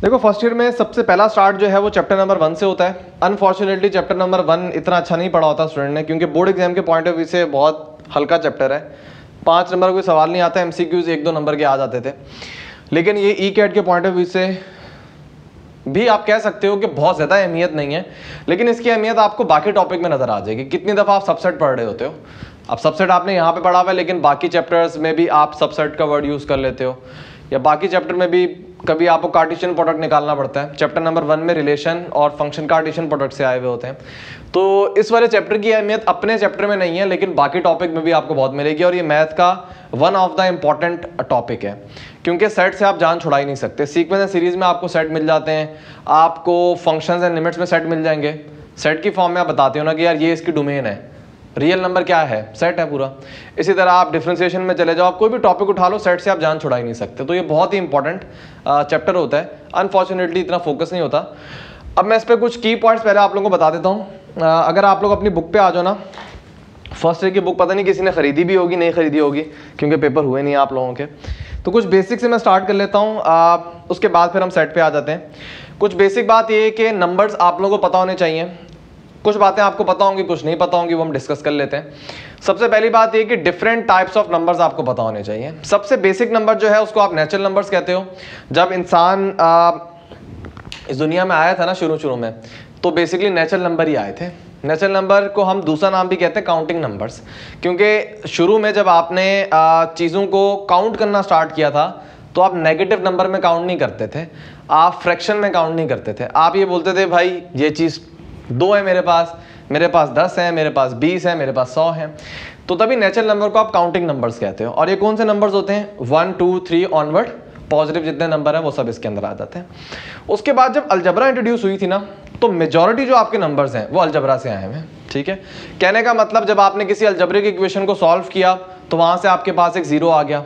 देखो first year में सबसे पहला स्टार्ट जो है वो चैप्टर नंबर 1 से होता है। अनफॉर्चुनेटली चैप्टर नंबर 1 इतना अच्छा नहीं पढ़ा होता स्टूडेंट ने, क्योंकि बोर्ड एग्जाम के पॉइंट ऑफ व्यू से बहुत हल्का चैप्टर है। 5 नंबर कोई सवाल नहीं आता, MCQs 1-2 नंबर के आ जाते थे। लेकिन ये ECAT के पॉइंट ऑफ व्यू से भी आप कह सकते हो कि बहुत ज़्यादा अहमियत नहीं है, लेकिन इसकी अहमियत आपको बाकी टॉपिक में नज़र आ जाएगी। कितनी दफ़ा आप सबसेट पढ़ रहे होते हो, अब सबसेट आपने यहाँ पे पढ़ा हुआ है, लेकिन बाकी चैप्टर्स में भी आप सबसेट का वर्ड यूज़ कर लेते हो, या बाकी चैप्टर में भी कभी आपको कार्टेशियन प्रोडक्ट निकालना पड़ता है। चैप्टर नंबर 1 में रिलेशन और फंक्शन कार्टेशियन प्रोडक्ट से आए हुए होते हैं। तो इस वाले चैप्टर की अहमियत अपने चैप्टर में नहीं है, लेकिन बाकी टॉपिक में भी आपको बहुत मिलेगी। और ये मैथ का 1 ऑफ द इम्पॉर्टेंट टॉपिक है, क्योंकि सेट से आप जान छुड़ा ही नहीं सकते। सीक्वेंस एंड सीरीज़ में आपको सेट मिल जाते हैं, आपको फंक्शंस एंड लिमिट्स में सेट मिल जाएंगे। सेट की फॉर्म में आप बताते हो ना कि यार ये इसकी डोमेन है, रियल नंबर क्या है, सेट है पूरा। इसी तरह आप डिफ्रेंशिएशन में चले जाओ, आप कोई भी टॉपिक उठा लो, सेट से आप जान छुड़ा ही नहीं सकते। तो ये बहुत ही इंपॉर्टेंट चैप्टर होता है, अनफॉर्चुनेटली इतना फोकस नहीं होता। अब मैं इस पर कुछ की पॉइंट्स पहले आप लोगों को बता देता हूँ। अगर आप लोग अपनी बुक पे आ जाओ ना, फर्स्ट ईयर की बुक पता नहीं किसी ने खरीदी भी होगी, नहीं खरीदी होगी, क्योंकि पेपर हुए नहीं आप लोगों के। तो कुछ बेसिक से मैं स्टार्ट कर लेता हूँ, उसके बाद फिर हम सेट पर आ जाते हैं। कुछ बेसिक बात ये है कि नंबर्स आप लोगों को पता होने चाहिए। कुछ बातें आपको पता होंगी, कुछ नहीं पता होंगी, वो हम डिस्कस कर लेते हैं। सबसे पहली बात ये कि डिफरेंट टाइप्स ऑफ नंबर्स आपको पता होने चाहिए। सबसे बेसिक नंबर जो है उसको आप नेचुरल नंबर्स कहते हो। जब इंसान इस दुनिया में आया था ना शुरू में, तो बेसिकली नेचुरल नंबर ही आए थे। नेचुरल नंबर को हम दूसरा नाम भी कहते हैं काउंटिंग नंबर्स, क्योंकि शुरू में जब आपने चीज़ों को काउंट करना स्टार्ट किया था, तो आप नेगेटिव नंबर में काउंट नहीं करते थे, आप फ्रैक्शन में काउंट नहीं करते थे। आप ये बोलते थे भाई ये चीज़ 2 है मेरे पास 10 है, मेरे पास 20 है, मेरे पास 100 है। तो तभी नेचुरल नंबर को आप काउंटिंग नंबर्स कहते हो। और ये कौन से नंबर्स होते हैं, 1, 2, 3 ऑनवर्ड पॉजिटिव जितने नंबर हैं वो सब इसके अंदर आ जाते हैं। उसके बाद जब अलजबरा इंट्रोड्यूस हुई थी ना, तो मेजॉरिटी जो आपके नंबर्स हैं वो अलजबरा से आए हैं। ठीक है, कहने का मतलब जब आपने किसी अलजबरिक इक्वेशन को सॉल्व किया, तो वहाँ से आपके पास एक ज़ीरो आ गया,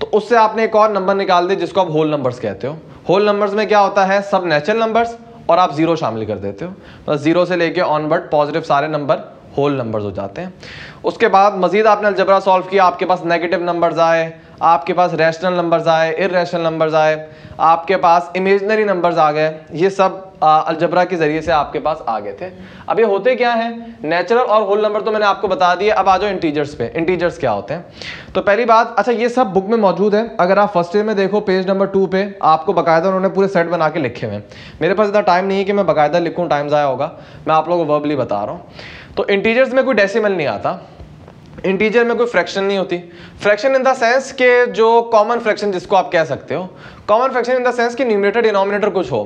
तो उससे आपने एक और नंबर निकाल दिया जिसको आप होल नंबर्स कहते हो। होल नंबर्स में क्या होता है, सब नेचुरल नंबर्स और आप जीरो शामिल कर देते हो, मतलब जीरो से लेके ऑनवर्ड पॉजिटिव सारे नंबर होल नंबर्स हो जाते हैं। उसके बाद मजीद आपने अलजबरा सॉल्व किया, आपके पास नेगेटिव नंबर्स आए, आपके पास रैशनल नंबर्स आए, इरेशनल नंबर्स आए, आपके पास इमेजनरी नंबर्स आ गए। ये सब अलजबरा के ज़रिए से आपके पास आ गए थे। अब ये होते क्या हैं, नेचुरल और होल नंबर तो मैंने आपको बता दिए। अब आ जाओ इंटीजर्स पे। इंटीजर्स क्या होते हैं, तो पहली बात, अच्छा ये सब बुक में मौजूद है। अगर आप फर्स्ट ईयर में देखो पेज नंबर 2 पे आपको बाकायदा उन्होंने पूरे सेट बना के लिखे हुए हैं। मेरे पास इतना टाइम नहीं है कि मैं बाकायदा लिखूँ, टाइम ज़ाया होगा, मैं आप लोगों को वर्बली बता रहा हूँ। तो इंटीजर्स में कोई डेसिमल नहीं आता, इंटीजर में कोई फ्रैक्शन नहीं होती। फ्रैक्शन इन द सेंस के जो कॉमन फ्रैक्शन जिसको आप कह सकते हो, common fraction in the sense कि न्यूमरेटर डिनोमिनेटर कुछ हो,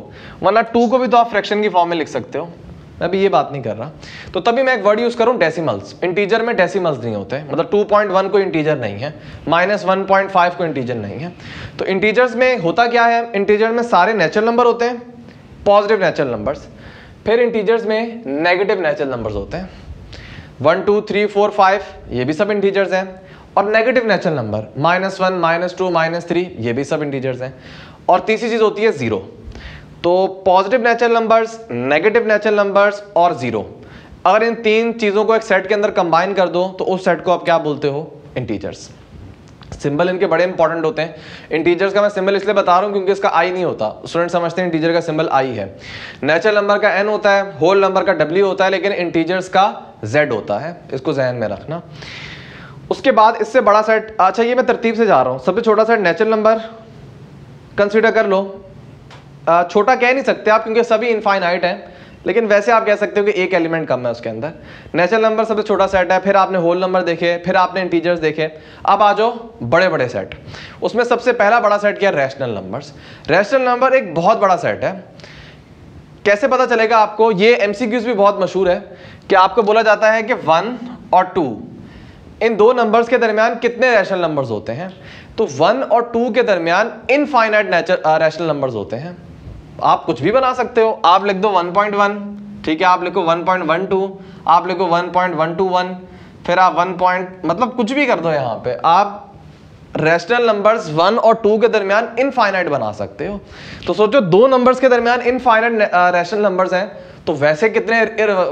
वरना 2 को भी तो आप फ्रैक्शन की फॉर्म में लिख सकते हो। मैं अभी ये बात नहीं कर रहा, तो तभी मैं एक वर्ड यूज़ करूँ डेसिमल्स। इंटीजर में डेसिमल्स नहीं होते, मतलब 2.1 को इंटीजर नहीं है, -1.5 को इंटीजर नहीं है। तो इंटीजर्स में होता क्या है, इंटीजर में सारे नेचुरल नंबर होते हैं, पॉजिटिव नेचुरल नंबर्स। फिर इंटीजर्स में नेगेटिव नेचुरल नंबर्स होते हैं, 1, 2, 3, 4, 5 ये भी सब इंटीजर्स हैं। और नेगेटिव नेचुरल नंबर -1, -2, -3 ये भी सब इंटीजर्स हैं। और तीसरी चीज़ होती है ज़ीरो। तो positive natural numbers, negative natural numbers और ज़ीरो, अगर इन 3 चीज़ों को एक सेट के अंदर कंबाइन कर दो, तो उस सेट को आप क्या बोलते हो, इंटीजर्स। सिंबल इनके बड़े इंपॉर्टेंट होते हैं। इंटीजर्स का मैं सिंबल इसलिए बता रहा हूँ क्योंकि इसका आई नहीं होता। स्टूडेंट समझते हैं इंटीजर का सिंबल आई है, नेचुरल नंबर का एन होता है, होल नंबर का डब्ल्यू होता है, लेकिन इंटीजर्स का जेड होता है, इसको जहन में रखना। उसके बाद इससे बड़ा सेट, अच्छा ये मैं तरतीब से जा रहा हूँ, सबसे छोटा सेट नेचुरल नंबर कंसिडर कर लो। छोटा कह नहीं सकते आप क्योंकि सभी इनफाइनाइट हैं, लेकिन वैसे आप कह सकते हो कि एक एलिमेंट कम है उसके अंदर। नेचुरल नंबर सबसे छोटा सेट है, फिर आपने होल नंबर देखे, फिर आपने इंटीजर्स देखे, अब आ जाओ बड़े बड़े सेट। उसमें सबसे पहला बड़ा सेट क्या है, रैशनल नंबर्स। रैशनल नंबर एक बहुत बड़ा सेट है। कैसे पता चलेगा आपको, ये MCQs भी बहुत मशहूर है कि आपको बोला जाता है कि 1 और 2 इन 2 नंबर्स के दरमियान कितने रैशनल नंबर्स होते हैं। तो 1 और 2 के दरमियान इनफाइनाइट रैशनल नंबर्स होते हैं। आप कुछ भी बना सकते हो, आप लिख दो 1.1, ठीक है, आप लिखो 1.12, आप लिखो 1.121, फिर आप 1. मतलब कुछ भी कर दो यहाँ पे, आप रेशनल नंबर्स 1 और 2 के दरमियान इनफाइनाइट बना सकते हो। तो सोचो दो नंबर्स के दरमियान इनफाइनाइट रेशनल नंबर्स हैं तो वैसे कितने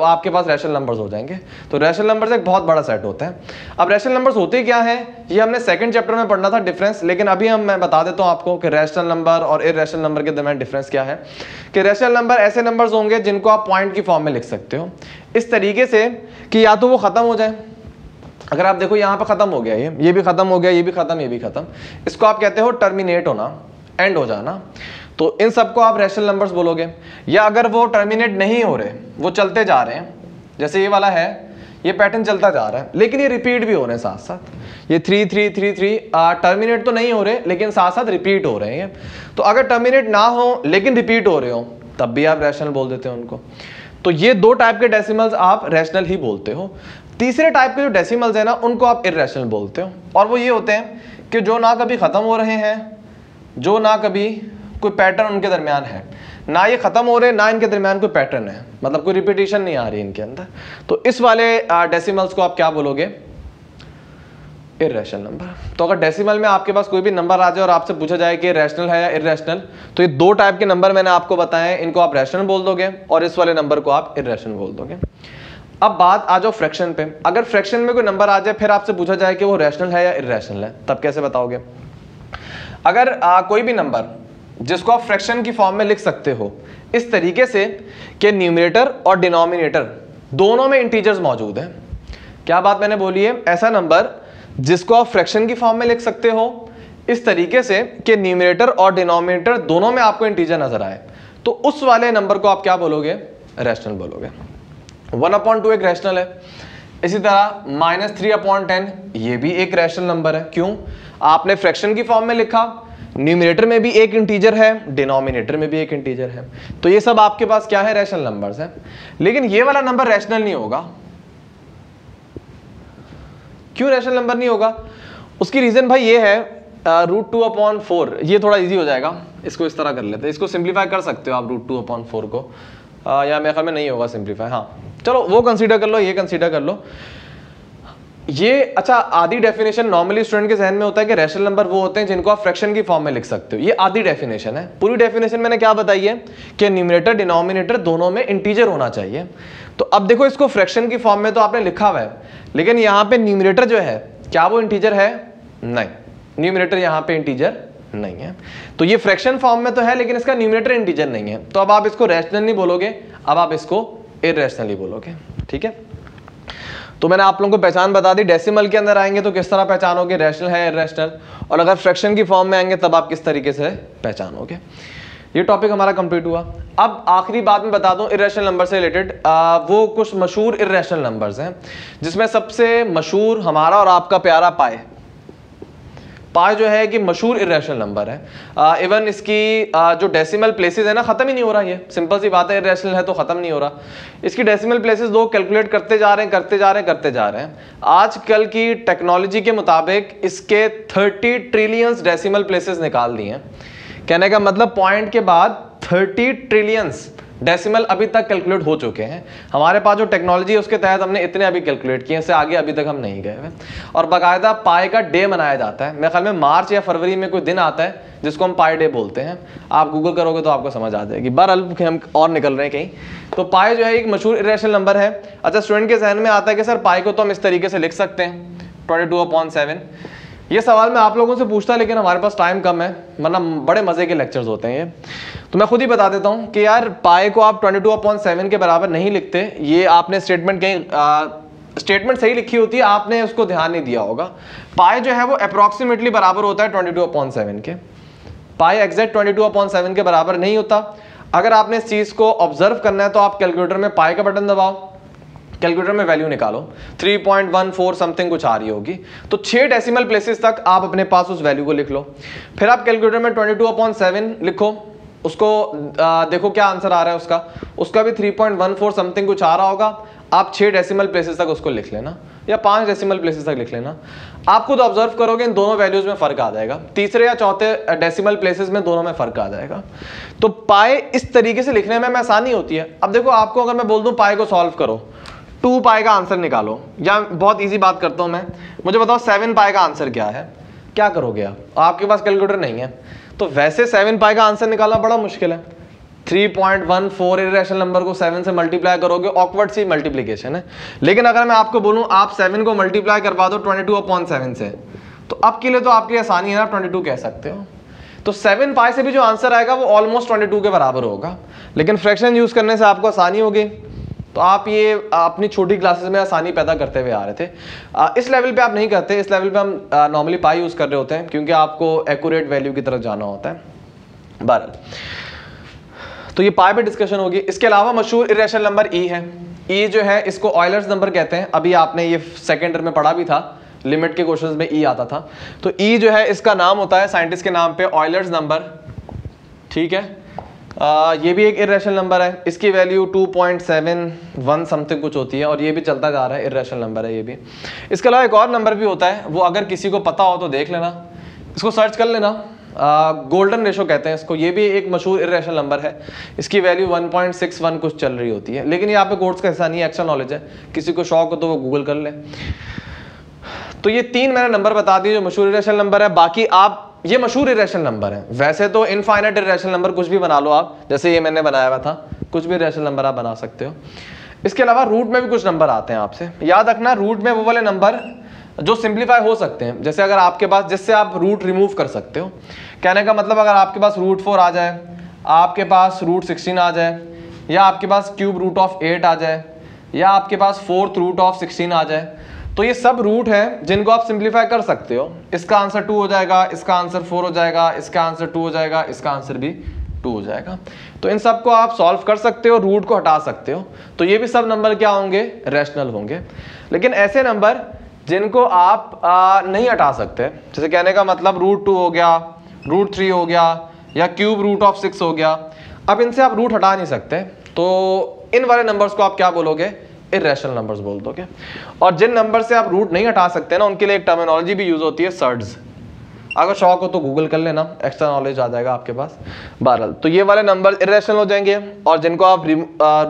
आपके पास रेशनल नंबर्स हो जाएंगे। तो रेशनल नंबर्स एक बहुत बड़ा सेट होता है। अब रेशनल नंबर्स होते क्या हैं ये हमने सेकंड चैप्टर में पढ़ना था डिफरेंस, लेकिन अभी मैं बता देता हूँ आपको कि रेशनल नंबर और इरेशनल नंबर के दरमियान डिफरेंस क्या है। कि रेशनल नंबर ऐसे नंबर्स होंगे जिनको आप पॉइंट की फॉर्म में लिख सकते हो इस तरीके से कि या तो वो ख़त्म हो जाए, अगर आप देखो यहाँ पर ख़त्म हो गया ये भी ख़त्म हो गया, ये भी ख़त्म, ये भी ख़त्म, इसको आप कहते हो टर्मिनेट होना, एंड हो जाना, तो इन सबको आप रेशनल नंबर्स बोलोगे। या अगर वो टर्मिनेट नहीं हो रहे, वो चलते जा रहे हैं, जैसे ये वाला है, ये पैटर्न चलता जा रहा है लेकिन ये रिपीट भी हो रहे हैं साथ साथ, ये 3 3 3 3 टर्मिनेट तो नहीं हो रहे लेकिन साथ साथ रिपीट हो रहे हैं। तो अगर टर्मिनेट ना हो लेकिन रिपीट हो रहे हो तब भी आप रेशनल बोल देते हो उनको। तो ये दो टाइप के डेसिमल्स आप रेशनल ही बोलते हो। तीसरे टाइप के जो डेसिमल्स हैं ना उनको आप इरेशनल बोलते हो, और वो ये होते हैं कि जो ना कभी ख़त्म हो रहे हैं, जो ना कभी कोई पैटर्न उनके दरमियान है, ना ये ख़त्म हो रहे ना इनके दरमियान कोई पैटर्न है, मतलब कोई रिपीटिशन नहीं आ रही इनके अंदर। तो इस वाले डेसिमल्स को आप क्या बोलोगे, इरेशनल नंबर। तो अगर डेसिमल में आपके पास कोई भी नंबर आ जाए और आपसे पूछा जाए कि रैशनल है या इरेशनल, तो ये दो टाइप के नंबर मैंने आपको बताए, इनको आप रैशनल बोल दोगे और इस वाले नंबर को आप इरेशनल बोल दोगे। अब बात आ जाओ फ्रैक्शन पे। अगर फ्रैक्शन में कोई नंबर आ जाए फिर आपसे पूछा जाए कि वो रैशनल है या इरेशनल है, तब कैसे बताओगे। अगर कोई भी नंबर जिसको आप फ्रैक्शन की फॉर्म में लिख सकते हो इस तरीके से कि न्यूमरेटर और डिनोमिनेटर दोनों में इंटीजर्स मौजूद हैं, क्या बात मैंने बोली है, ऐसा नंबर जिसको आप फ्रैक्शन की फॉर्म में लिख सकते हो इस तरीके से कि न्यूमरेटर और डिनोमिनेटर दोनों में आपको इंटीजर नजर आए, तो उस वाले नंबर को आप क्या बोलोगे, रैशनल बोलोगे। 1/2 एक रैशनल है। इसी तरह -3/10 ये भी एक रैशनल नंबर है, क्यों, आपने फ्रैक्शन की फॉर्म में लिखा, न्यूमरेटर में भी एक इंटीजर है, डिनोमिनेटर में भी एक इंटीजर है, तो ये सब आपके पास क्या है, रैशनल नंबर्स हैं। लेकिन ये वाला नंबर रैशनल नहीं होगा। क्यों रैशनल नंबर नहीं होगा, उसकी रीजन भाई ये है, √2/4 ये थोड़ा इजी हो जाएगा, इसको इस तरह कर लेते हैं, इसको सिंप्लीफाई कर सकते हो आप √2/4 को, या मेरे ख्याल में नहीं होगा सिंप्लीफाई, हाँ चलो वो कंसीडर कर लो, ये कंसीडर कर लो ये। अच्छा, आधी डेफिनेशन नॉर्मली स्टूडेंट के जहन में होता है कि रैशनल नंबर वो होते हैं जिनको आप फ्रैक्शन की फॉर्म में लिख सकते हो, ये आधी डेफिनेशन है। पूरी डेफिनेशन मैंने क्या बताई है कि न्यूमरेटर डिनोमिनेटर दोनों में इंटीजर होना चाहिए। तो अब देखो इसको फ्रैक्शन की फॉर्म में तो आपने लिखा हुआ है, लेकिन यहाँ पे न्यूमरेटर जो है क्या वो इंटीजर है, नहीं, न्यूमरेटर यहाँ पे इंटीजर नहीं है, तो ये फ्रैक्शन फॉर्म में तो है लेकिन इसका न्यूमरेटर इंटीजर नहीं है, तो अब आप इसको रैशनल नहीं बोलोगे, अब आप इसको इरेशनली बोलोगे, ठीक है। तो मैंने आप लोगों को पहचान बता दी, डेसिमल के अंदर आएंगे तो किस तरह पहचानोगे रैशनल है इरेशनल, और अगर फ्रैक्शन की फॉर्म में आएंगे तब आप किस तरीके से पहचानोगे। ये टॉपिक हमारा कंप्लीट हुआ। अब आखिरी बात मैं बता दूं इरेशनल नंबर से रिलेटेड, वो कुछ मशहूर इरेशनल नंबर्स हैं जिसमें सबसे मशहूर हमारा और आपका प्यारा पाए। पाए जो है कि मशहूर इरेशनल नंबर है, इवन इसकी जो डेसिमल प्लेसेस है ना ख़त्म ही नहीं हो रहा, ये सिंपल सी बात है, इरेशनल है तो ख़त्म नहीं हो रहा, इसकी डेसिमल प्लेसेस लोग कैलकुलेट करते जा रहे हैं आजकल की टेक्नोलॉजी के मुताबिक इसके 30 ट्रिलियंस डेसिमल प्लेसेस निकाल दिए हैं। कहने का मतलब पॉइंट के बाद 30 ट्रिलियंस डेसिमल अभी तक कैलकुलेट हो चुके हैं, हमारे पास जो टेक्नोलॉजी है उसके तहत हमने इतने अभी कैलकुलेट किए, इससे आगे अभी तक हम नहीं गए हैं। और बाकायदा पाए का डे मनाया जाता है, मेरे ख्याल में मार्च या फरवरी में कोई दिन आता है जिसको हम पाए डे बोलते हैं, आप गूगल करोगे तो आपको समझ आ जाएगी। बहरहाल हम और निकल रहे हैं कहीं, तो पाए जो है एक मशहूर इरेशनल नंबर है। अच्छा, स्टूडेंट के जहन में आता है कि सर पाए को तो हम इस तरीके से लिख सकते हैं 22/7, ये सवाल मैं आप लोगों से पूछता लेकिन हमारे पास टाइम कम है, वरना बड़े मज़े के लेक्चर्स होते हैं ये, तो मैं खुद ही बता देता हूँ कि यार पाए को आप 22/7 के बराबर नहीं लिखते, ये आपने स्टेटमेंट कहीं स्टेटमेंट सही लिखी होती है, आपने उसको ध्यान नहीं दिया होगा। पाए जो है वो अप्रॉक्सीमेटली बराबर होता है 22/7 के, पाए एग्जैक्ट 22/7 के बराबर नहीं होता। अगर आपने इस चीज़ को ऑब्जर्व करना है तो आप कैलकुलेटर में पाए का बटन दबाओ, कैलकुलेटर में वैल्यू निकालो, 3.14 समथिंग कुछ आ रही होगी, तो 6 डेसिमल प्लेसेस तक आप अपने पास उस वैल्यू को लिख लो, फिर आप कैलकुलेटर में 22/7 लिखो, उसको देखो क्या आंसर आ रहा है उसका भी 3.14 समथिंग कुछ आ रहा होगा, आप 6 डेसिमल प्लेसेस तक उसको लिख लेना या 5 डेसिमल प्लेसेस तक लिख लेना, आप खुद ऑब्जर्व करोगे इन दोनों वैल्यूज़ में फ़र्क आ जाएगा, तीसरे या चौथे डेसिमल प्लेसेस में दोनों में फ़र्क आ जाएगा। तो पाए इस तरीके से लिखने में आसानी होती है। अब देखो आपको अगर मैं बोल दूँ पाए को सॉल्व करो, 2 पाए का आंसर निकालो, या बहुत इजी बात करता हूँ मैं, मुझे बताओ 7 पाए का आंसर क्या है, क्या करोगे आप, आपके पास कैलकुलेटर नहीं है। तो वैसे 7π का आंसर निकालना बड़ा मुश्किल है। 3.14 इरेशनल नंबर को 7 से मल्टीप्लाई करोगे, ऑकवर्ड सी मल्टीप्लीकेशन है। लेकिन अगर मैं आपको बोलूं आप 7 को मल्टीप्लाई करवा दो 22/7 से, तो अब के लिए तो आपके लिए आसानी है ना, 22 कह सकते हो। तो 7π से भी जो आंसर आएगा वो ऑलमोस्ट 22 के बराबर होगा, लेकिन फ्रैक्शन यूज करने से आपको आसानी होगी। तो आप ये अपनी छोटी क्लासेस में आसानी पैदा करते हुए आ रहे थे। इस लेवल पे आप नहीं करते, इस लेवल पे हम नॉर्मली पाई यूज़ कर रहे होते हैं क्योंकि आपको एक्यूरेट वैल्यू की तरफ जाना होता है। बहरहाल तो ये पाई पे डिस्कशन होगी। इसके अलावा मशहूर इरेशनल नंबर ई है। ई जो है इसको ऑयलर्स नंबर कहते हैं। अभी आपने ये सेकेंड ईयर में पढ़ा भी था, लिमिट के क्वेश्चंस में ई आता था। तो ई जो है इसका नाम होता है साइंटिस्ट के नाम पे, ऑयलर्स नंबर, ठीक है। ये भी एक इरेशनल नंबर है। इसकी वैल्यू 2.71 समथिंग कुछ होती है और ये भी चलता जा रहा है, इरेशनल नंबर है ये भी। इसके अलावा एक और नंबर भी होता है, वो अगर किसी को पता हो तो देख लेना, इसको सर्च कर लेना, गोल्डन रेशो कहते हैं इसको। ये भी एक मशहूर इरेशनल नंबर है। इसकी वैल्यू 1.61 कुछ चल रही होती है, लेकिन ये आप पे कोर्स का हिस्सा नहीं है, एक्चुअल नॉलेज है। किसी को शौक हो तो वो गूगल कर ले। तो ये तीन मैंने नंबर बता दिए जो मशहूर इरेशनल नंबर है। बाकी आप ये मशहूर इरेशनल नंबर है, वैसे तो इनफाइनाइट इरेशनल नंबर कुछ भी बना लो आप, जैसे ये मैंने बनाया हुआ था, कुछ भी इरेशनल नंबर आप बना सकते हो। इसके अलावा रूट में भी कुछ नंबर आते हैं आपसे, याद रखना रूट में वो वाले नंबर जो सिंप्लीफाई हो सकते हैं, जैसे अगर आपके पास, जिससे आप रूट रिमूव कर सकते हो। कहने का मतलब अगर आपके पास √4 आ जाए, आपके पास √16 आ जाए, या आपके पास ³ √8 आ जाए, या आपके पास 4th √16 आ जाए, तो ये सब रूट हैं जिनको आप सिंप्लीफाई कर सकते हो। इसका आंसर 2 हो जाएगा, इसका आंसर 4 हो जाएगा, इसका आंसर 2 हो जाएगा, इसका आंसर भी 2 हो जाएगा। तो इन सब को आप सॉल्व कर सकते हो, रूट को हटा सकते हो। तो ये भी सब नंबर क्या होंगे, रैशनल होंगे। लेकिन ऐसे नंबर जिनको आप नहीं हटा सकते, जैसे कहने का मतलब √2 हो गया, √3 हो गया, या ³ √6 हो गया, अब इनसे आप रूट हटा नहीं सकते, तो इन वाले नंबर्स को आप क्या बोलोगे, इरेशनल नंबर्स बोल दोगे। और जिन नंबर से आप रूट नहीं हटा सकते ना, उनके लिए एक टर्मिनोलॉजी भी यूज होती है, सर्ड्स। अगर शौक हो तो गूगल कर लेना, एक्स्ट्रा नॉलेज आ जाएगा आपके पास। बहरहाल तो ये वाले नंबर इरेशनल हो जाएंगे, और जिनको आप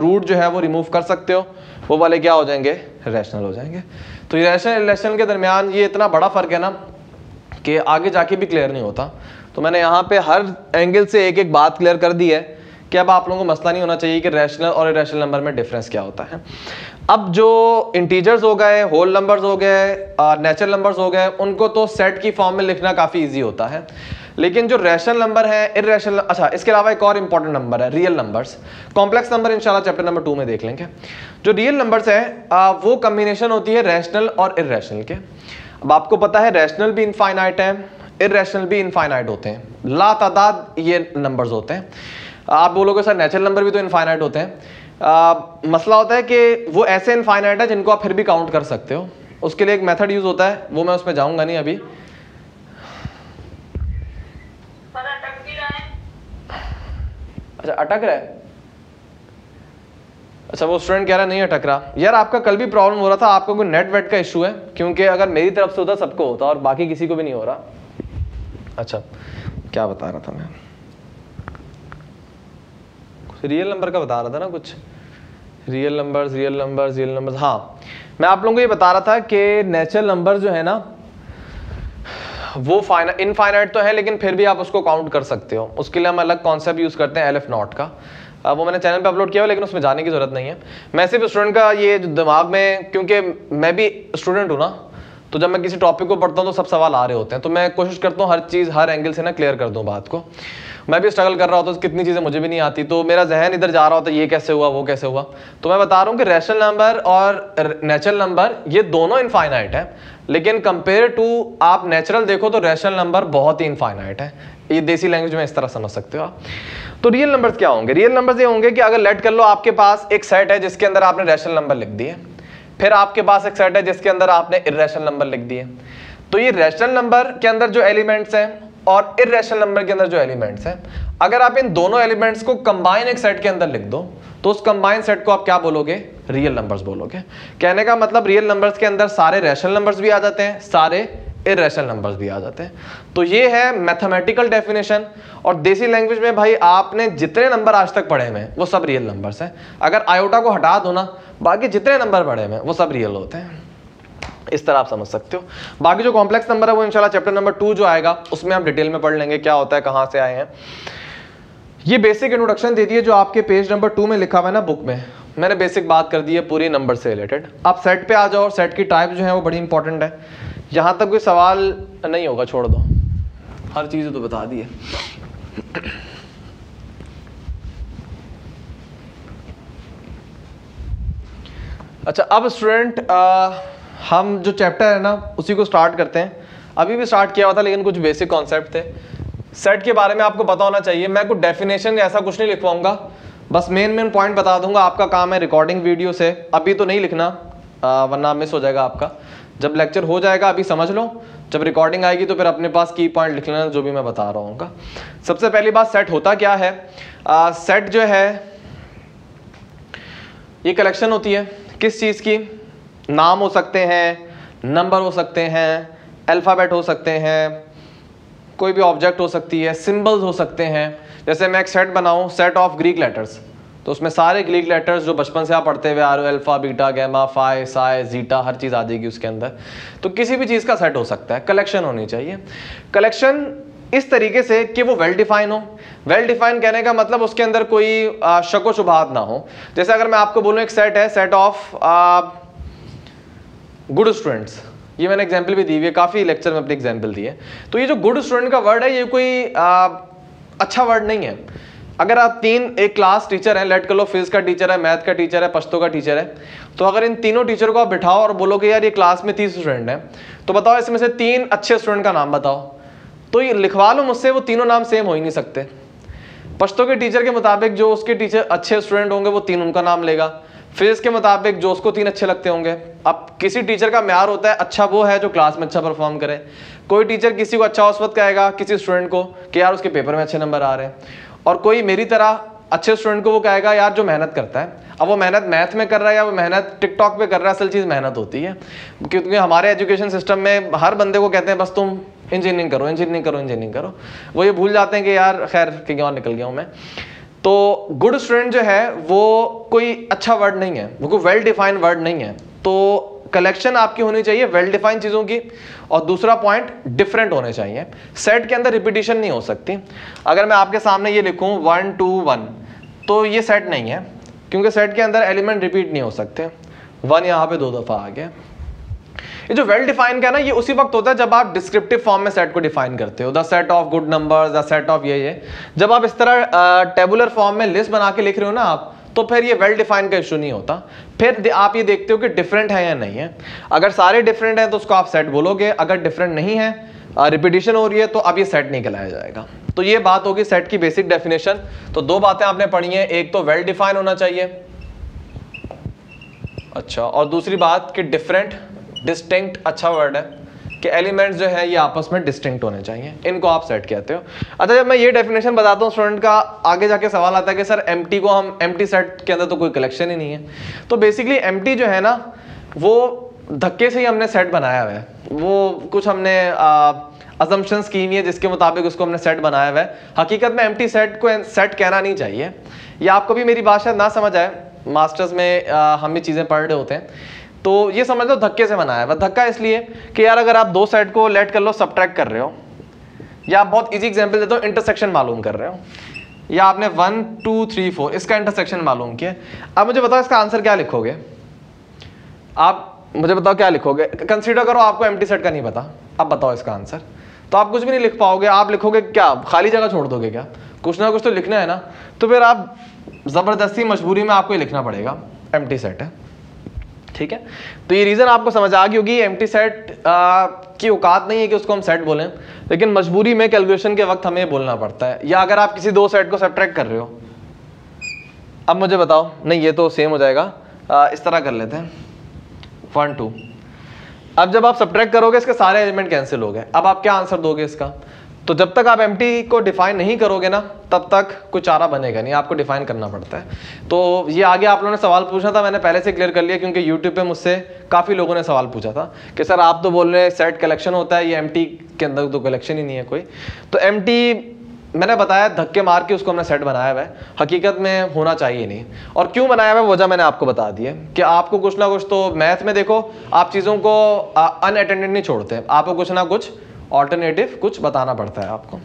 रूट जो है वो रिमूव कर सकते हो, वो वाले क्या हो जाएंगे, रैशनल हो जाएंगे। तो इरेशनल इरेशनल के दरमियान ये इतना बड़ा फर्क है ना कि आगे जाके भी क्लियर नहीं होता। तो मैंने यहाँ पे हर एंगल से एक एक बात क्लियर कर दी है कि अब आप लोगों को मसला नहीं होना चाहिए कि रैशनल और इरेशनल नंबर में डिफरेंस क्या होता है। अब जो इंटीजर्स हो गए, होल नंबर्स हो गए, नेचुरल नंबर्स हो गए, उनको तो सेट की फॉर्म में लिखना काफ़ी इजी होता है। लेकिन जो रैशनल नंबर है, इरेशनल, अच्छा इसके अलावा एक और इंपॉर्टेंट नंबर है, रियल नंबर्स। कॉम्प्लेक्स नंबर इंशाल्लाह चैप्टर नंबर 2 में देख लेंगे। जो रियल नंबर्स हैं वो कम्बिनेशन होती है रैशनल और इरेशनल के। अब आपको पता है रैशनल भी इनफाइनाइट है, इरेशनल भी इनफाइनाइट होते हैं, लातादाद ये नंबर्स होते हैं। आप बोलोगे सर नेचुरल नंबर भी तो इनफाइनाइट होते हैं। मसला होता है कि वो ऐसे इनफाइनाइट है जिनको आप फिर भी काउंट कर सकते हो। उसके लिए एक मेथड यूज होता है, वो मैं उसमें जाऊंगा नहीं अभी। अच्छा अटक रहा है, अच्छा वो स्टूडेंट कह रहा है नहीं अटक रहा। यार आपका कल भी प्रॉब्लम हो रहा था, आपका कोई नेट वेट का इशू है, क्योंकि अगर मेरी तरफ से होता सबको होता और बाकी किसी को भी नहीं हो रहा। अच्छा क्या बता रहा था मैं, रियल नंबर का बता रहा था ना कुछ, रियल नंबर्स। हाँ मैं आप लोगों को ये बता रहा था कि नेचुरल नंबर जो है ना वो इनफाइनाइट तो है, लेकिन फिर भी आप उसको काउंट कर सकते हो। उसके लिए हम अलग कॉन्सेप्ट यूज़ करते हैं LF0 का, वो मैंने चैनल पे अपलोड किया हुआ, लेकिन उसमें जाने की ज़रूरत नहीं है। मैं सिर्फ स्टूडेंट का ये दिमाग में, क्योंकि मैं भी स्टूडेंट हूँ ना, तो जब मैं किसी टॉपिक को पढ़ता हूँ तो सब सवाल आ रहे होते हैं, तो मैं कोशिश करता हूँ हर चीज़ हर एंगल से ना क्लियर कर दूँ बात को। मैं भी स्ट्रगल कर रहा होता, तो कितनी चीज़ें मुझे भी नहीं आती, तो मेरा जहन इधर जा रहा होता ये कैसे हुआ वो कैसे हुआ। तो मैं बता रहा हूँ कि रैशनल नंबर और नेचुरल नंबर ये दोनों इनफाइनाइट है, लेकिन कंपेयर टू आप नेचुरल देखो तो रैशनल नंबर बहुत ही इनफाइनाइट है। ये देसी लैंग्वेज में इस तरह समझ सकते हो आप। तो रियल नंबर्स क्या होंगे, रियल नंबर्स ये होंगे कि अगर लेट कर लो आपके पास एक सेट है जिसके अंदर आपने रैशनल नंबर लिख दिए, फिर आपके पास एक सेट है जिसके अंदर आपने इरेशनल नंबर लिख दिए। तो ये रैशनल नंबर के अंदर जो एलिमेंट्स हैं और इरेशनल नंबर के अंदर जो एलिमेंट्स हैं, अगर आप इन दोनों एलिमेंट्स को कंबाइन एक सेट के अंदर लिख दो, तो उस कंबाइन सेट को आप क्या बोलोगे, रियल नंबर्स बोलोगे। कहने का मतलब रियल नंबर्स के अंदर सारे रैशनल नंबर्स भी आ जाते हैं, सारे इरेशनल नंबर्स भी आ जाते हैं। तो ये है मैथमेटिकल डेफिनेशन। और देसी लैंग्वेज में भाई आपने जितने नंबर आज तक पढ़े हुए हैं वो सब रियल नंबर्स हैं। अगर आयोटा को हटा दो ना, बाकी जितने नंबर पढ़े हुए हैं वो सब रियल होते हैं। इस तरह आप समझ सकते हो। बाकी जो कॉम्प्लेक्स नंबर है वो इंशाल्लाह चैप्टर नंबर 2 जो आएगा उसमें आप डिटेल में पढ़ लेंगे क्या होता है, कहाँ से आए हैं। ये बेसिक इंट्रोडक्शन दे दी है जो आपके पेज नंबर 2 में लिखा हुआ है ना बुक में, मैंने बेसिक बात कर दी है पूरी नंबर से रिलेटेड। आप सेट पे आ जाओ और सेट की टाइप जो है वो बड़ी इंपॉर्टेंट है। यहाँ तक कोई सवाल नहीं होगा, छोड़ दो, हर चीज़ तो बता दी है। अच्छा अब स्टूडेंट हम जो चैप्टर है ना उसी को स्टार्ट करते हैं। अभी भी स्टार्ट किया हुआ था लेकिन कुछ बेसिक कॉन्सेप्ट थे। सेट के बारे में आपको पता होना चाहिए, मैं कुछ डेफिनेशन ऐसा कुछ नहीं लिखवाऊंगा, बस मेन मेन पॉइंट बता दूंगा। आपका काम है रिकॉर्डिंग वीडियो से, अभी तो नहीं लिखना वरना मिस हो जाएगा आपका, जब लेक्चर हो जाएगा। अभी समझ लो, जब रिकॉर्डिंग आएगी तो फिर अपने पास की पॉइंट लिख लेना जो भी मैं बता रहा हूँ। सबसे पहली बात, सेट होता क्या है? सेट जो है ये कलेक्शन होती है किस चीज़ की? नाम हो सकते हैं, नंबर हो सकते हैं, अल्फ़ाबेट हो सकते हैं, कोई भी ऑब्जेक्ट हो सकती है, सिंबल्स हो सकते हैं। जैसे मैं एक सेट बनाऊं, सेट ऑफ ग्रीक लेटर्स, तो उसमें सारे ग्रीक लेटर्स जो बचपन से आप पढ़ते हुए आ रहे हो, alpha, beta, gamma, phi, psi, zeta, हर चीज़ आ जाएगी उसके अंदर। तो किसी भी चीज़ का सेट हो सकता है, कलेक्शन होनी चाहिए। कलेक्शन इस तरीके से कि वो वेल डिफाइन हो। वेल डिफाइन कहने का मतलब उसके अंदर कोई शको शुबहात ना हो। जैसे अगर मैं आपको बोलूँ एक सेट है, सेट ऑफ गुड स्टूडेंट्स, ये मैंने एग्जांपल भी दी हुई है, काफ़ी लेक्चर में अपने एग्जांपल दिए। तो ये जो गुड स्टूडेंट का वर्ड है ये कोई अच्छा वर्ड नहीं है। अगर आप तीन, एक क्लास टीचर है, लेट कर लो फिजिक्स का टीचर है, मैथ का टीचर है, पश्तो का टीचर है, तो अगर इन तीनों टीचर को आप बिठाओ और बोलोगे यार ये क्लास में 30 स्टूडेंट हैं, तो बताओ इसमें से 3 अच्छे स्टूडेंट का नाम बताओ, तो ये लिखवा लो मुझसे, वो तीनों नाम सेम हो ही नहीं सकते। पश्तो के टीचर के मुताबिक जो उसके टीचर अच्छे स्टूडेंट होंगे वो 3 उनका नाम लेगा, फिजिक्स के मुताबिक जो उसको 3 अच्छे लगते होंगे। अब किसी टीचर का म्यार होता है अच्छा वो है जो क्लास में अच्छा परफॉर्म करे, कोई टीचर किसी को अच्छा उस वक्त कहेगा किसी स्टूडेंट को कि यार उसके पेपर में अच्छे नंबर आ रहे हैं, और कोई मेरी तरह अच्छे स्टूडेंट को वो कहेगा यार जो मेहनत करता है। अब वो मेहनत मैथ में कर रहा है या वो मेहनत टिकटॉक पे कर रहा है, असल चीज़ मेहनत होती है। क्योंकि हमारे एजुकेशन सिस्टम में हर बंदे को कहते हैं बस तुम इंजीनियरिंग करो, इंजीनियरिंग करो, इंजीनियरिंग करो, वो ये भूल जाते हैं कि यार खैर कहीं और निकल गया हूँ मैं। तो गुड स्टूडेंट जो है वो कोई अच्छा वर्ड नहीं है, वो कोई वेल डिफाइंड वर्ड नहीं है। तो कलेक्शन आपकी होनी चाहिए वेल डिफाइंड चीज़ों की, और दूसरा पॉइंट डिफरेंट होने चाहिए। सेट के अंदर रिपीटिशन नहीं हो सकती। अगर मैं आपके सामने ये लिखूँ 1 2 1 तो ये सेट नहीं है, क्योंकि सेट के अंदर एलिमेंट रिपीट नहीं हो सकते। 1 यहाँ पे 2 दफ़ा आ गया। ये जो वेल डिफाइन का ना ये उसी वक्त होता है जब आप डिस्क्रिप्टिव फॉर्म में सेट को डिफाइन करते हो, the set of good numbers, the set of ये। जब आप इस तरह टेबुलर फॉर्म में लिस्ट बना के लिख रहे हो ना आप, तो फिर ये वेल डिफाइन का इशू नहीं होता। फिर आप ये देखते हो कि डिफरेंट है या नहीं है। अगर सारे डिफरेंट हैं तो उसको आप सेट बोलोगे, अगर डिफरेंट नहीं है, रिपीटिशन हो रही है, तो अब ये सेट नहीं कहलाया जाएगा। तो ये बात होगी सेट की बेसिक डेफिनेशन। तो 2 बातें आपने पढ़ी हैं, एक तो वेल डिफाइन होना चाहिए, अच्छा, और दूसरी बात कि डिफरेंट, डिस्टिंक्ट अच्छा वर्ड है, कि एलिमेंट्स जो है ये आपस में डिस्टिंक्ट होने चाहिए, इनको आप सेट कहते हो। अच्छा जब मैं ये डेफिनेशन बताता हूँ स्टूडेंट का आगे जाके सवाल आता है कि सर एम्प्टी को हम, एम्प्टी सेट के अंदर तो कोई कलेक्शन ही नहीं है। तो बेसिकली एम्प्टी जो है ना वो धक्के से ही हमने सेट बनाया हुआ है, वो कुछ हमने असम्पशंस की हुई है जिसके मुताबिक उसको हमने सेट बनाया हुआ है। हकीकत में एम्प्टी सेट को सेट कहना नहीं चाहिए। या आपको भी मेरी भाषा ना समझ आए, मास्टर्स में हम भी चीज़ें पढ़ रहे होते हैं, तो ये समझ लो धक्के से बनाया हुआ। धक्का इसलिए कि यार अगर आप 2 सेट को लेट कर लो सब्ट्रैक्ट कर रहे हो, या आप बहुत इजी एग्जांपल देते हो इंटरसेक्शन मालूम कर रहे हो, या आपने 1 2 3 4 इसका इंटरसेक्शन मालूम किया। अब मुझे बताओ इसका आंसर क्या लिखोगे? आप मुझे बताओ क्या लिखोगे? कंसीडर करो आपको एम्प्टी सेट का नहीं पता, अब बताओ इसका आंसर, तो आप कुछ भी नहीं लिख पाओगे। आप लिखोगे क्या? खाली जगह छोड़ दोगे क्या? कुछ ना कुछ तो लिखना है ना, तो फिर आप ज़बरदस्ती मजबूरी में आपको लिखना पड़ेगा एम्प्टी सेट है, ठीक है। तो ये रीज़न आपको समझ आ गई होगी। एम्प्टी सेट की औकात नहीं है कि उसको हम सेट बोलें, लेकिन मजबूरी में कैलकुलेशन के वक्त हमें बोलना पड़ता है। या अगर आप किसी 2 सेट को सब्ट्रैक्ट कर रहे हो, अब मुझे बताओ, नहीं ये तो सेम हो जाएगा, इस तरह कर लेते हैं 1 2। अब जब आप सब्ट्रैक्ट करोगे इसके सारे एलिमेंट कैंसिल हो गए, अब आप क्या आंसर दोगे इसका? तो जब तक आप एम्प्टी को डिफाइन नहीं करोगे ना तब तक कोई चारा बनेगा नहीं, आपको डिफाइन करना पड़ता है। तो ये आगे आप लोगों ने सवाल पूछा था, मैंने पहले से क्लियर कर लिया, क्योंकि यूट्यूब पे मुझसे काफ़ी लोगों ने सवाल पूछा था कि सर आप तो बोल रहे हैं सेट कलेक्शन होता है, ये एम्प्टी के अंदर तो कलेक्शन ही नहीं है कोई। तो एम्प्टी मैंने बताया धक्के मार के उसको हमने सेट बनाया हुआ है, हकीकत में होना चाहिए नहीं। और क्यों बनाया हुआ है वजह मैंने आपको बता दी है कि आपको कुछ ना कुछ तो मैथ में देखो आप चीज़ों को अनअटेंडेड नहीं छोड़ते, आपको कुछ ना कुछ ऑल्टरनेटिव कुछ बताना पड़ता है आपको।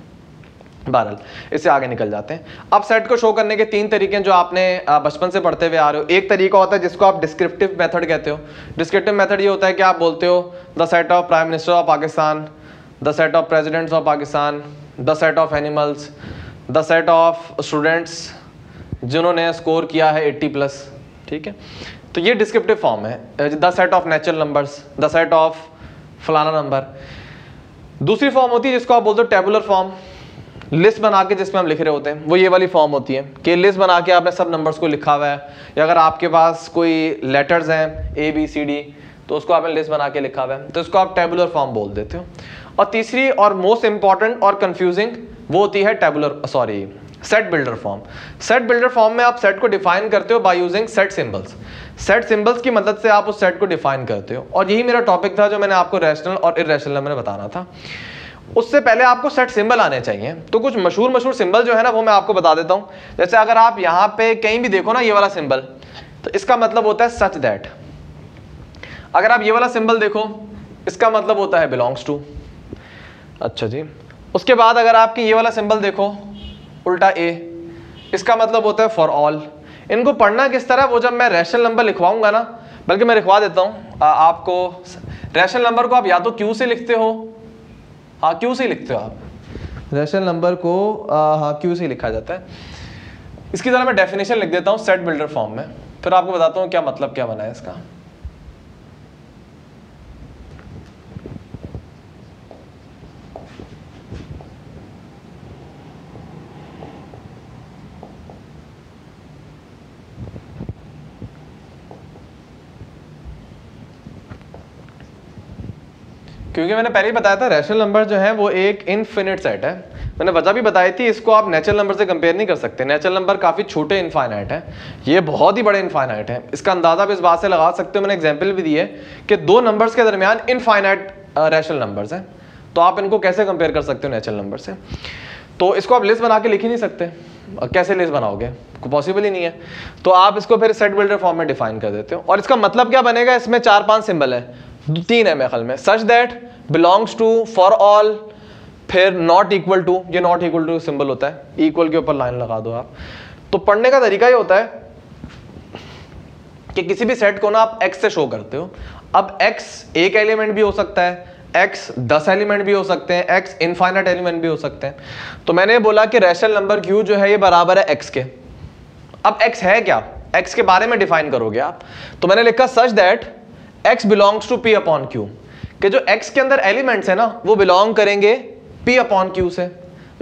बहरहाल इससे आगे निकल जाते हैं। अब सेट को शो करने के तीन तरीके हैं जो आपने बचपन से पढ़ते हुए आ रहे हो। एक तरीका होता है जिसको आप डिस्क्रिप्टिव मेथड कहते हो। डिस्क्रिप्टिव मेथड ये होता है कि आप बोलते हो the set of prime minister of Pakistan, the set of presidents of Pakistan, the set of animals, the set of students जिन्होंने स्कोर किया है 80+। ठीक है, तो ये डिस्क्रिप्टिव फॉर्म है। The set of natural numbers, the set of फलाना नंबर। दूसरी फॉर्म होती है जिसको आप बोलते हो टेबुलर फॉर्म, लिस्ट बना के जिसमें हम लिख रहे होते हैं, वो ये वाली फॉर्म होती है कि लिस्ट बना के आपने सब नंबर्स को लिखा हुआ है, या अगर आपके पास कोई लेटर्स हैं ABCD तो उसको आपने लिस्ट बना के लिखा हुआ है, तो इसको आप टेबुलर फॉर्म बोल देते हो। और तीसरी और मोस्ट इंपॉर्टेंट और कंफ्यूजिंग वो होती है set builder form. Set builder form में आप सेट को डिफाइन करते हो by using set symbols. Set symbols की मदद से आप उस सेट को डिफाइन करते हो, और यही मेरा टॉपिक था जो मैंने आपको रैशनल और इरेशनल नंबर में बताना था। उससे पहले आपको सेट सिंबल आने चाहिए, तो कुछ मशहूर सिंबल जो है ना वो मैं आपको बता देता हूँ। जैसे अगर आप यहाँ पे कहीं भी देखो ना ये वाला सिंबल, तो इसका मतलब होता है सच दैट। अगर आप ये वाला सिंबल देखो इसका मतलब होता है बिलोंग्स टू। अच्छा जी, उसके बाद अगर आपकी ये वाला सिंबल देखो उल्टा ए, इसका मतलब होता है फॉर ऑल। इनको पढ़ना किस तरह वो जब मैं रैशनल नंबर लिखवाऊंगा ना, बल्कि मैं लिखवा देता हूँ आपको। रैशनल नंबर को आप या तो क्यू से लिखते हो, हाँ क्यू से लिखते हो आप रैशनल नंबर को, हाँ क्यू से लिखा जाता है। इसकी तरह मैं डेफिनेशन लिख देता हूँ सेट बिल्डर फॉर्म में, फिर आपको बताता हूँ क्या मतलब क्या बना है इसका। क्योंकि मैंने पहले ही बताया था रैशनल नंबर जो है वो एक इनफिनिट सेट है। मैंने वजह भी बताई थी, इसको आप नेचुरल नंबर से कंपेयर नहीं कर सकते। नेचुरल नंबर काफ़ी छोटे इनफाइनाइट हैं, ये बहुत ही बड़े इनफाइनाइट हैं। इसका अंदाज़ा आप इस बात से लगा सकते हो, मैंने एग्जाम्पल भी दी है कि दो नंबर्स के दरमियान इनफाइनाइट रैशनल नंबर्स हैं, तो आप इनको कैसे कंपेयर कर सकते हो नेचुरल नंबर से। तो इसको आप लिस्ट बना के लिख ही नहीं सकते, कैसे लिस्ट बनाओगे, पॉसिबल ही नहीं है। तो आप इसको फिर सेट बिल्डर फॉर्म में डिफाइन कर देते हो। और इसका मतलब क्या बनेगा, इसमें 4-5 सिंबल है, 3 है मेरे ख्याल में, such that, belongs to, for all, फिर नॉट इक्वल टू। ये नॉट इक्वल टू सिंबल होता है, इक्वल के ऊपर लाइन लगा दो आप। तो पढ़ने का तरीका ये होता है कि किसी भी सेट को ना आप x से शो करते हो। अब x एक एलिमेंट भी हो सकता है, x 10 एलिमेंट भी हो सकते हैं, x इनफाइनाइट एलिमेंट भी हो सकते हैं। तो मैंने बोला कि रैशनल नंबर q जो है ये बराबर है x के। अब x है क्या, x के बारे में डिफाइन करोगे आप। तो मैंने लिखा such that x belongs to p upon q, कि जो x के अंदर एलिमेंट्स है ना वो बिलोंग करेंगे p upon q से,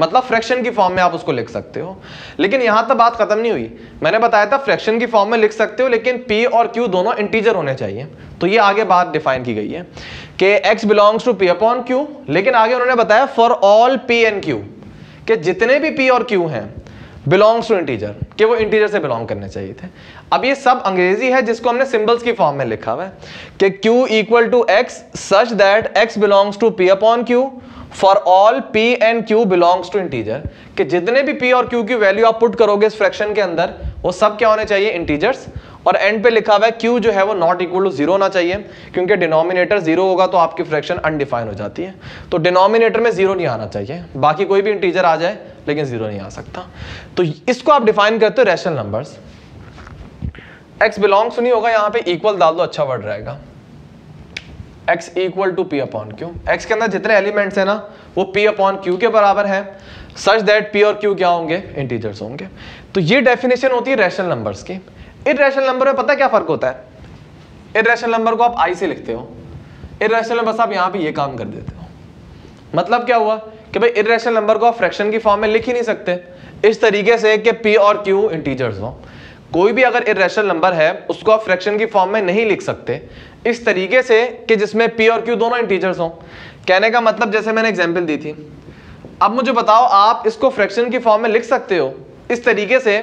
मतलब फ्रैक्शन की फॉर्म में आप उसको लिख सकते हो। लेकिन यहाँ तक बात खत्म नहीं हुई, मैंने बताया था फ्रैक्शन की फॉर्म में लिख सकते हो, लेकिन p और q दोनों इंटीजर होने चाहिए। तो ये आगे बात डिफाइन की गई है कि x belongs to p upon q, लेकिन आगे उन्होंने बताया for all p and q, कि जितने भी p और q हैं बिलोंग्स टू इंटीजर, कि वो इंटीजर से बिलोंग करने चाहिए थे। अब ये सब अंग्रेजी है जिसको हमने सिंबल्स की फॉर्म में लिखा हुआ है कि q equal to x such that x belongs to p upon q for all p and q belongs to integer, कि जितने भी p और q की वैल्यू आप पुट करोगे इस फ्रैक्शन के अंदर वो सब क्या होने चाहिए, इंटीजर्स। और एंड पे लिखा हुआ है q जो है वो नॉट इक्वल टू 0 होना चाहिए, क्योंकि डिनोमिनेटर 0 होगा तो आपकी फ्रैक्शन अनडिफाइन हो जाती है। तो डिनोमिनेटर में 0 नहीं आना चाहिए, बाकी कोई भी इंटीजर आ जाए लेकिन 0 नहीं आ सकता। तो इसको आप डिफाइन करते हो रैशनल नंबर्स। x बिलोंग्स नहीं होगा, यहाँ पे इक्वल डाल दो, अच्छा वर्ड रहेगा, x equal to p upon q। x के अंदर जितने एलिमेंट्स हैं ना वो p अपॉन q के बराबर है, सच दैट p और q क्या होंगे, इंटीजर्स होंगे। तो ये डेफिनेशन होती है रैशनल नंबर्स की। इररेशनल नंबर में पता क्या फर्क होता है, इररेशनल नंबर को आप i से लिखते हो, इररेशनल में बस आप यहाँ पे ये काम कर देते हो। मतलब क्या हुआ कि भाई इररेशनल नंबर को आप फ्रैक्शन की फॉर्म में लिख ही नहीं सकते इस तरीके से कि p और q इंटीजर्स हों। कोई भी अगर इररेशनल नंबर है उसको आप फ्रैक्शन की फॉर्म में नहीं लिख सकते इस तरीके से कि जिसमें p और q दोनों इंटीजर्स हों। कहने का मतलब, जैसे मैंने एग्जाम्पल दी थी, अब मुझे बताओ आप इसको फ्रैक्शन की फॉर्म में लिख सकते हो इस तरीके से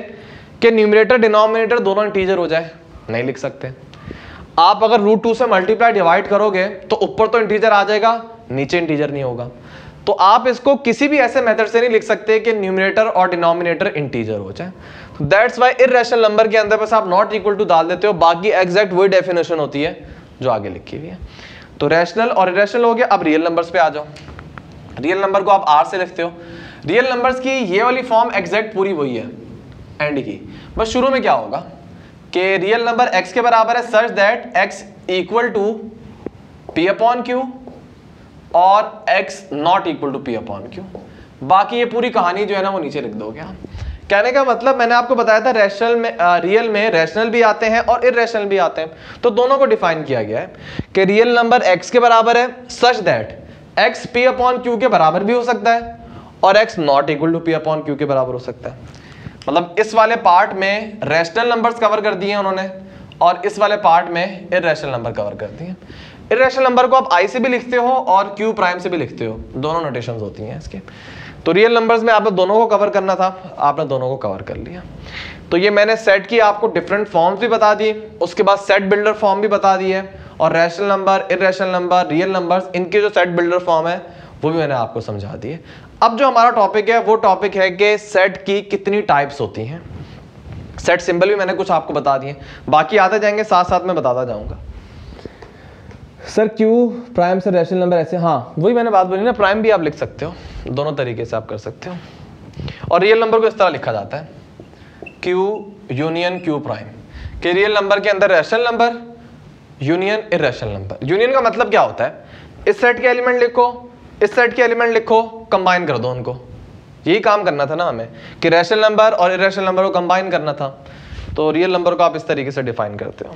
कि न्यूमरेटर डिनोमिनेटर दोनों इंटीजर हो जाए? नहीं लिख सकते। आप अगर √2 से मल्टीप्लाई डिवाइड करोगे तो ऊपर तो इंटीजर आ जाएगा, नीचे इंटीजर नहीं होगा। तो आप इसको किसी भी ऐसे मेथड से नहीं लिख सकते कि न्यूमरेटर और डिनोमिनेटर इंटीजर हो जाए। दैट्स वाई इर्रेशनल नंबर के अंदर बस आप नॉट इक्वल टू डाल देते हो, बाकी एग्जैक्ट वही डेफिनेशन होती है जो आगे लिखी हुई है। तो रैशनल और इरेशनल हो गया। अब रियल नंबर्स पे आ जाओ। रियल नंबर को आप आर से लिखते हो। रियल नंबर्स की ये वाली फॉर्म एग्जैक्ट पूरी वही है एंड की, बस शुरू में क्या होगा कि रियल नंबर एक्स के बराबर है such that x equal to p upon q और x not equal to p upon q. बाकी ये पूरी कहानी जो है ना वो नीचे लिख दोगे। कहने का मतलब मैंने आपको बताया था रैशनल में रियल में रैशनल भी आते हैं और इरेशनल भी आते हैं, तो दोनों को डिफाइन किया गया है कि रियल नंबर एक्स के बराबर है such that x p upon q के बराबर भी हो सकता है और x not equal to p upon q के बराबर हो सकता है। मतलब इस वाले पार्ट में रैशनल नंबर्स कवर कर दिए हैं उन्होंने और इस वाले पार्ट में इरेशनल नंबर कवर कर दिए हैं। इरेशनल नंबर को आप आई से भी लिखते हो और क्यू प्राइम से भी लिखते हो, दोनों नोटेशंस होती हैं इसके। तो रियल नंबर्स में आपने दोनों को कवर करना था, आपने दोनों को कवर कर लिया। तो ये मैंने सेट की, आपको डिफरेंट फॉर्म्स भी बता दी, उसके बाद सेट बिल्डर फॉर्म भी बता दी है, और rational number, irrational number, real numbers, इनके जो सेट बिल्डर फॉर्म है वो भी मैंने आपको समझा दी है। अब जो हमारा टॉपिक है वो टॉपिक है कि सेट की कितनी टाइप्स होती हैं। सेट सिंबल भी मैंने कुछ आपको बता दिए, बाकी आते जाएंगे, साथ साथ में बताता जाऊंगा। सर क्यू प्राइम से रैशनल नंबर ऐसे, हाँ वही मैंने बात बोली ना, प्राइम भी आप लिख सकते हो, दोनों तरीके से आप कर सकते हो। और रियल नंबर को इस तरह लिखा जाता है क्यू यूनियन क्यू प्राइम, कि रियल नंबर के अंदर rational number union irrational number. Union का मतलब क्या होता है, इस सेट के एलिमेंट लिखो, इस सेट के एलिमेंट लिखो, कंबाइन कर दो उनको। यही काम करना था ना हमें कि रैशनल नंबर और इरेशनल नंबर को कंबाइन करना था। तो रियल नंबर को आप इस तरीके से डिफाइन करते हो।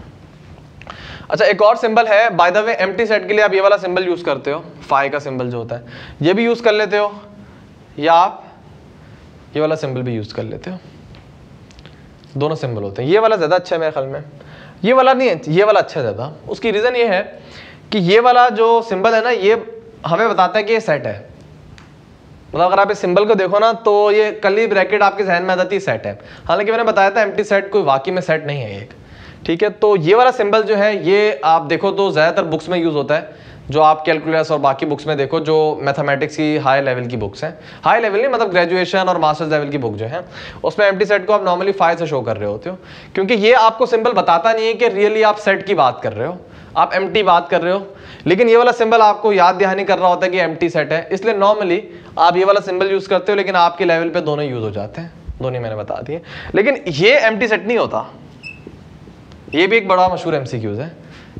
अच्छा, एक और सिंबल है by the way empty set के लिए, आप ये वाला सिंबल यूज करते हो, फाई का सिंबल जो होता है ये भी यूज कर लेते हो, या आप ये वाला सिंबल भी यूज कर लेते हो। दोनों सिंबल होते हैं, ये वाला ज्यादा अच्छा है मेरे ख्याल में, ये वाला नहीं, ये वाला अच्छा ज्यादा। उसकी रीजन ये है कि ये वाला जो सिंबल है ना ये हमें बताता है कि ये सेट है। मतलब अगर आप इस सिंबल को देखो ना तो ये कली ब्रैकेट आपके जहन में आ जाती है सेट है, हालांकि मैंने बताया था एम्प्टी सेट कोई वाकई में सेट नहीं है एक, ठीक है। तो ये वाला सिंबल जो है ये आप देखो तो ज़्यादातर बुक्स में यूज़ होता है, जो आप कैलकुलस और बाकी बुक्स में देखो, जो मैथमेटिक्स की हाई लेवल की बुक्स हैं, हाई लेवल नहीं मतलब ग्रेजुएशन और मास्टर्स लेवल की बुक जो है, उसमें एम्प्टी सेट को आप नॉर्मली फाइव से शो कर रहे होते हो, क्योंकि ये आपको सिंबल बताता नहीं है कि रियली आप सेट की बात कर रहे हो, आप एम्प्टी बात कर रहे हो। लेकिन ये वाला सिंबल आपको याद दहानी कर रहा होता है कि एम्प्टी सेट है, इसलिए नॉर्मली आप ये वाला सिंबल यूज़ करते हो, लेकिन आपके लेवल पे दोनों यूज़ हो जाते हैं, दोनों मैंने बता दिए। लेकिन ये एम्प्टी सेट नहीं होता, ये भी एक बड़ा मशहूर एमसीक्यूज़ है,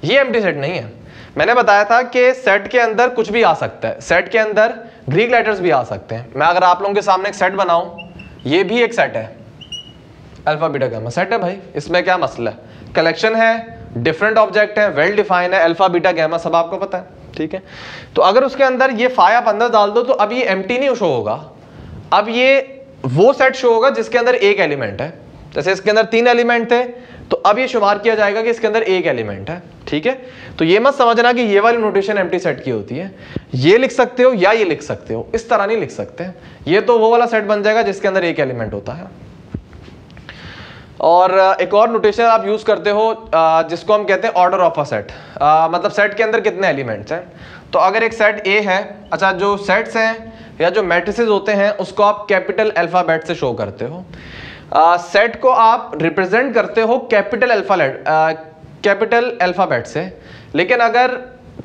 ये एम्प्टी सेट नहीं है। मैंने बताया था कि सेट के अंदर कुछ भी आ सकता है, सेट के अंदर ग्रीक लेटर्स भी आ सकते हैं। मैं अगर आप लोगों के सामने एक सेट बनाऊँ, ये भी एक सेट है, अल्फा बीटा गामा सेट है भाई, इसमें क्या मसला है, कलेक्शन है, डिफरेंट ऑब्जेक्ट है, वेल डिफाइन है, अल्फा बीटा गैमा सब आपको पता है, ठीक है। तो अगर उसके अंदर ये फाई आप अंदर डाल दो तो अब ये एम्प्टी नहीं शो होगा, अब ये वो सेट शो होगा जिसके अंदर एक एलिमेंट है। जैसे इसके अंदर तीन एलिमेंट थे तो अब ये शुमार किया जाएगा कि इसके अंदर एक एलिमेंट है, ठीक है। तो ये मत समझना कि ये वाली नोटेशन एम्प्टी सेट की होती है, ये लिख सकते हो या ये लिख सकते हो, इस तरह नहीं लिख सकते। ये तो वो वाला सेट बन जाएगा जिसके अंदर एक एलिमेंट होता है। और एक और नोटेशन आप यूज़ करते हो जिसको हम कहते हैं ऑर्डर ऑफ अ सेट, मतलब सेट के अंदर कितने एलिमेंट्स हैं। तो अगर एक सेट ए है, अच्छा जो सेट्स हैं या जो मैट्रिसेस होते हैं उसको आप कैपिटल अल्फ़ाबेट से शो करते हो। सेट को आप रिप्रेजेंट करते हो कैपिटल अल्फ़ाबेट से, लेकिन अगर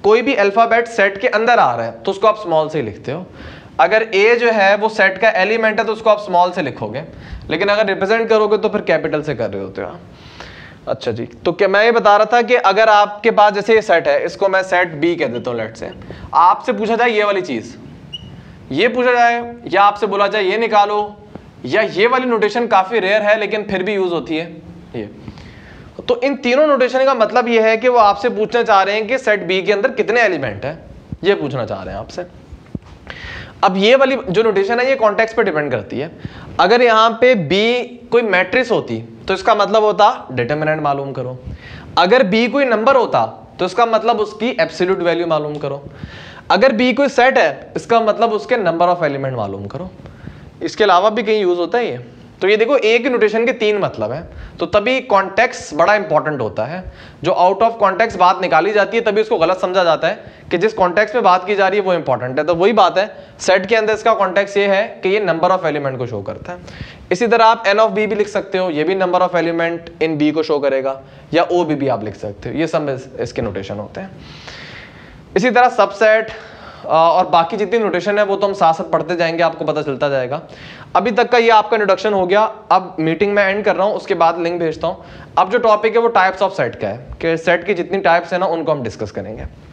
कोई भी अल्फ़ाबेट सेट के अंदर आ रहा है तो उसको आप स्मॉल से ही लिखते हो। अगर ए जो है वो सेट का एलिमेंट है तो उसको आप स्मॉल से लिखोगे, लेकिन अगर रिप्रेजेंट करोगे तो फिर कैपिटल से कर रहे होते हो आप। अच्छा जी, तो क्या मैं ये बता रहा था कि अगर आपके पास जैसे ये सेट है, इसको मैं सेट बी कह देता हूँ लेट से, आपसे पूछा जाए ये वाली चीज़, ये पूछा जाए या आपसे बोला जाए ये निकालो, या ये वाली नोटेशन काफ़ी रेयर है लेकिन फिर भी यूज़ होती है ये। तो इन तीनों नोटेशन का मतलब ये है कि वो आपसे पूछना चाह रहे हैं कि सेट बी के अंदर कितने एलिमेंट हैं, ये पूछना चाह रहे हैं आपसे। अब ये वाली जो नोटेशन है ये कॉन्टेक्स्ट पे डिपेंड करती है। अगर यहाँ पे B कोई मैट्रिक्स होती तो इसका मतलब होता डिटरमिनेंट मालूम करो, अगर B कोई नंबर होता तो इसका मतलब उसकी एब्सोल्यूट वैल्यू मालूम करो, अगर B कोई सेट है इसका मतलब उसके नंबर ऑफ एलिमेंट मालूम करो। इसके अलावा भी कहीं यूज़ होता है ये, तो ये देखो एक ही नोटेशन के तीन मतलब हैं, तो तभी कॉन्टेक्स्ट बड़ा इंपॉर्टेंट होता है। जो आउट ऑफ कॉन्टेक्स्ट बात निकाली जाती है तभी उसको गलत समझा जाता है कि जिस कॉन्टेक्स्ट में बात की जा रही है वो इंपॉर्टेंट है। तो वही बात है, सेट के अंदर इसका कॉन्टेक्स्ट ये है कि ये नंबर ऑफ एलिमेंट को शो करता है। इसी तरह आप एन ऑफ बी भी लिख सकते हो, ये भी number of element in B को शो करेगा, या ओ बी भी आप लिख सकते हो। ये सब इसके नोटेशन होते हैं। इसी तरह सबसेट और बाकी जितनी नोटेशन है वो तो हम साथ साथ पढ़ते जाएंगे, आपको पता चलता जाएगा। अभी तक का ये आपका इंट्रोडक्शन हो गया। अब मीटिंग में एंड कर रहा हूँ, उसके बाद लिंक भेजता हूँ। अब जो टॉपिक है वो टाइप्स ऑफ सेट का है कि सेट की जितनी टाइप्स है ना उनको हम डिस्कस करेंगे।